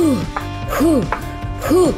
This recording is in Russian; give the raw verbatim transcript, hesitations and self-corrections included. Фу.